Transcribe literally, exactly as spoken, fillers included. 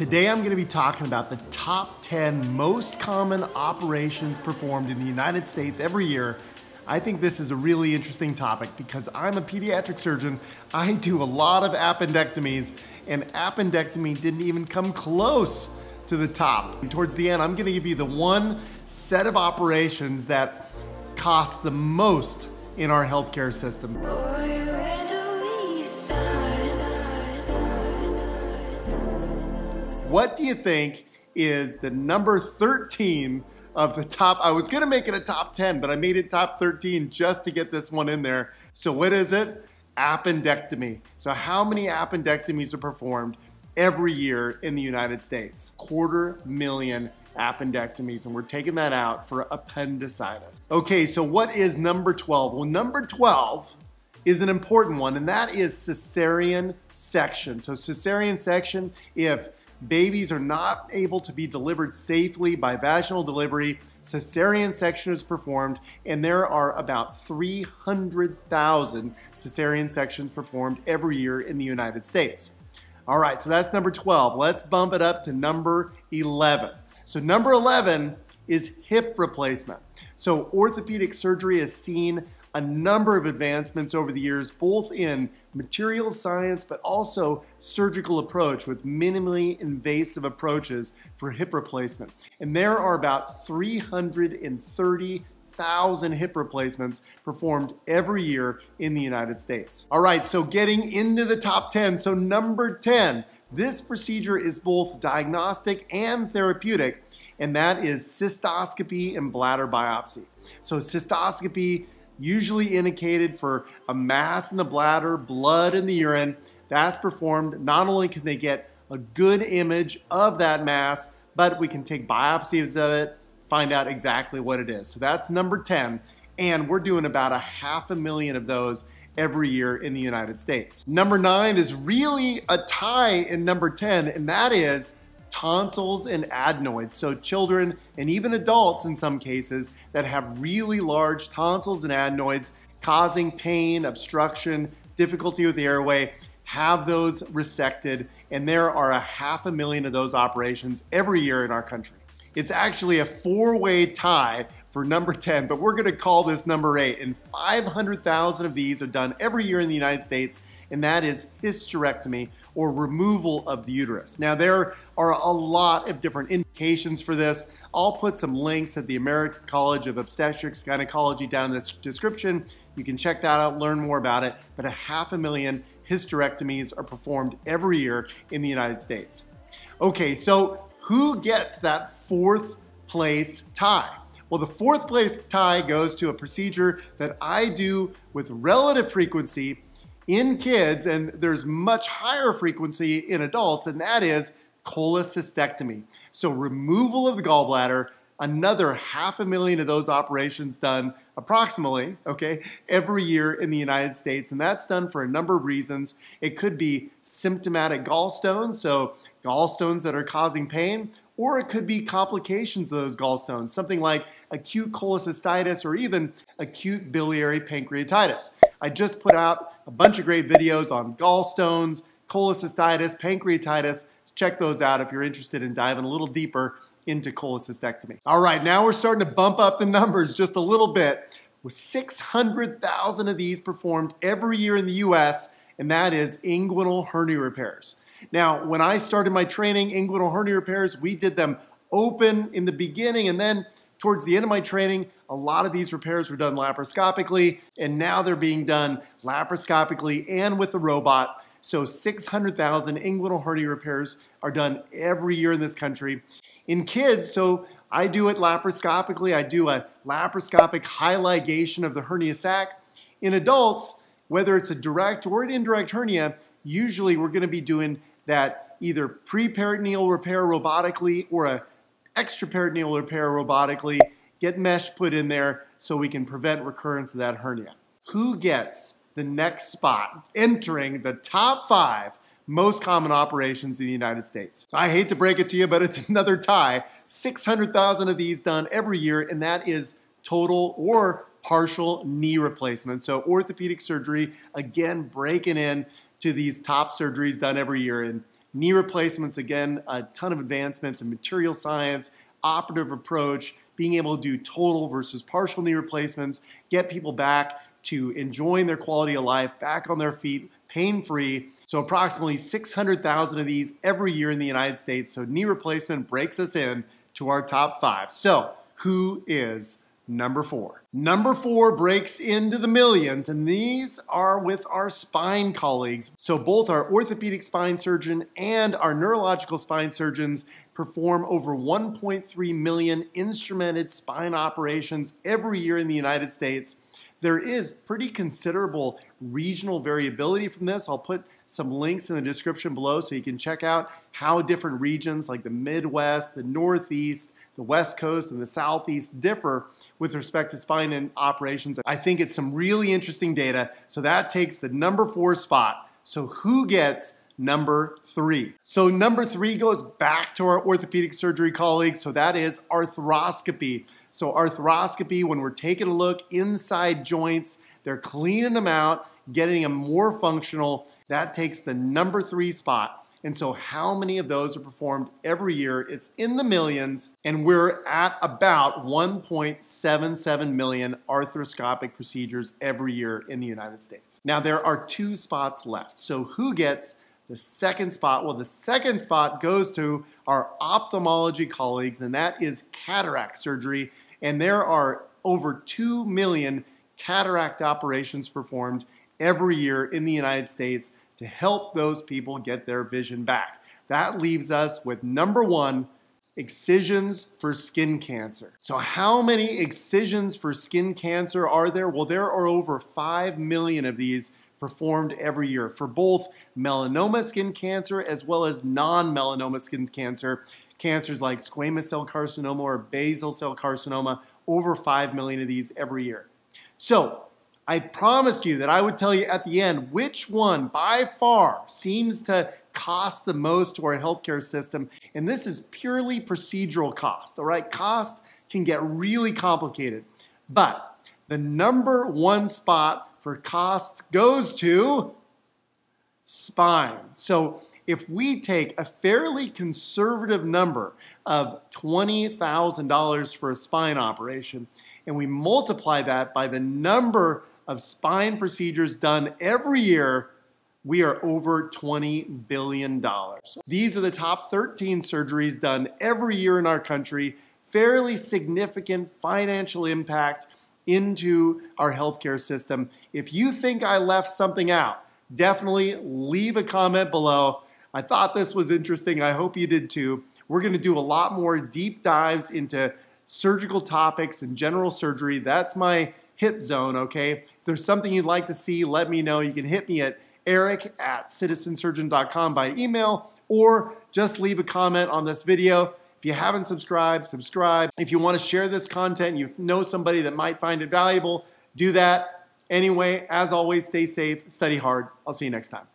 Today I'm going to be talking about the top ten most common operations performed in the United States every year. I think this is a really interesting topic because I'm a pediatric surgeon. I do a lot of appendectomies, and appendectomy didn't even come close to the top. And towards the end, I'm going to give you the one set of operations that cost the most in our healthcare system. What do you think is the number thirteen of the top? I was gonna make it a top ten, but I made it top thirteen just to get this one in there. So what is it? Appendectomy. So how many appendectomies are performed every year in the United States? Quarter million appendectomies, and we're taking that out for appendicitis. Okay, so what is number twelve? Well, number twelve is an important one, and that is cesarean section. So cesarean section, if babies are not able to be delivered safely by vaginal delivery, cesarean section is performed, and there are about three hundred thousand cesarean sections performed every year in the United States. All right, so that's number twelve. Let's bump it up to number eleven. So number eleven is hip replacement. So orthopedic surgery has seen a number of advancements over the years, both in material science, but also surgical approach with minimally invasive approaches for hip replacement. And there are about three hundred thirty thousand hip replacements performed every year in the United States. All right, so getting into the top ten, so number ten, this procedure is both diagnostic and therapeutic, and that is cystoscopy and bladder biopsy. So cystoscopy, usually indicated for a mass in the bladder, blood in the urine. That's performed. Not only can they get a good image of that mass, but we can take biopsies of it, find out exactly what it is. So that's number ten, and we're doing about a half a million of those every year in the United States. Number nine is really a tie in number ten, and that is tonsils and adenoids. So children and even adults in some cases that have really large tonsils and adenoids causing pain, obstruction, difficulty with the airway, have those resected. And there are a half a million of those operations every year in our country. It's actually a four-way tie for number ten, but we're gonna call this number eight. And five hundred thousand of these are done every year in the United States, and that is hysterectomy, or removal of the uterus. Now, there are a lot of different indications for this. I'll put some links at the American College of Obstetrics and Gynecology down in the description. You can check that out, learn more about it, but a half a million hysterectomies are performed every year in the United States. Okay, so who gets that fourth place tie? Well, the fourth place tie goes to a procedure that I do with relative frequency in kids, and there's much higher frequency in adults, and that is cholecystectomy. So removal of the gallbladder, another half a million of those operations done approximately, okay, every year in the United States, and that's done for a number of reasons. It could be symptomatic gallstones, so gallstones that are causing pain, or it could be complications of those gallstones, something like acute cholecystitis or even acute biliary pancreatitis. I just put out a bunch of great videos on gallstones, cholecystitis, pancreatitis. Check those out if you're interested in diving a little deeper into cholecystectomy. All right, now we're starting to bump up the numbers just a little bit, with six hundred thousand of these performed every year in the U S, and that is inguinal hernia repairs. Now, when I started my training, inguinal hernia repairs, we did them open in the beginning, and then towards the end of my training, a lot of these repairs were done laparoscopically, and now they're being done laparoscopically and with a robot. So six hundred thousand inguinal hernia repairs are done every year in this country. In kids, so I do it laparoscopically. I do a laparoscopic high ligation of the hernia sac. In adults, whether it's a direct or an indirect hernia, usually we're going to be doing that either pre-peritoneal repair robotically or an extraperitoneal repair robotically, get mesh put in there so we can prevent recurrence of that hernia. Who gets the next spot entering the top five most common operations in the United States? I hate to break it to you, but it's another tie. six hundred thousand of these done every year, and that is total or partial knee replacement. So orthopedic surgery, again, breaking in to these top surgeries done every year, and Knee replacements, again, a ton of advancements in material science, operative approach, being able to do total versus partial knee replacements, get people back to enjoying their quality of life, back on their feet, pain-free. So approximately six hundred thousand of these every year in the United States. So knee replacement breaks us in to our top five. So who is number four? Number four breaks into the millions, and these are with our spine colleagues. So both our orthopedic spine surgeon and our neurological spine surgeons perform over one point three million instrumented spine operations every year in the United States. There is pretty considerable regional variability from this. I'll put some links in the description below so you can check out how different regions like the Midwest, the Northeast, the West Coast, and the Southeast differ with respect to spine and operations. I think it's some really interesting data. So that takes the number four spot. So who gets number three? So number three goes back to our orthopedic surgery colleagues. So that is arthroscopy. So arthroscopy, when we're taking a look inside joints, they're cleaning them out, getting them more functional. That takes the number three spot. And so how many of those are performed every year? It's in the millions, and we're at about one point seven seven million arthroscopic procedures every year in the United States. Now, there are two spots left. So who gets the second spot? Well, the second spot goes to our ophthalmology colleagues, and that is cataract surgery. And there are over two million cataract operations performed every year in the United States to help those people get their vision back. That leaves us with number one, excisions for skin cancer. So how many excisions for skin cancer are there? Well, there are over five million of these performed every year for both melanoma skin cancer as well as non-melanoma skin cancer. Cancers like squamous cell carcinoma or basal cell carcinoma, over five million of these every year. So I promised you that I would tell you at the end which one by far seems to cost the most to our healthcare system. And this is purely procedural cost, all right? Cost can get really complicated, but the number one spot for costs goes to spine. So if we take a fairly conservative number of twenty thousand dollars for a spine operation, and we multiply that by the number of spine procedures done every year, we are over twenty billion dollars. These are the top thirteen surgeries done every year in our country, fairly significant financial impact into our healthcare system. If you think I left something out, definitely leave a comment below. I thought this was interesting. I hope you did too. We're going to do a lot more deep dives into surgical topics and general surgery. That's my hit zone, okay? If there's something you'd like to see, let me know. You can hit me at eric at citizen surgeon dot com by email, or just leave a comment on this video. If you haven't subscribed, subscribe. If you want to share this content, you know somebody that might find it valuable, do that. Anyway, as always, stay safe, study hard. I'll see you next time.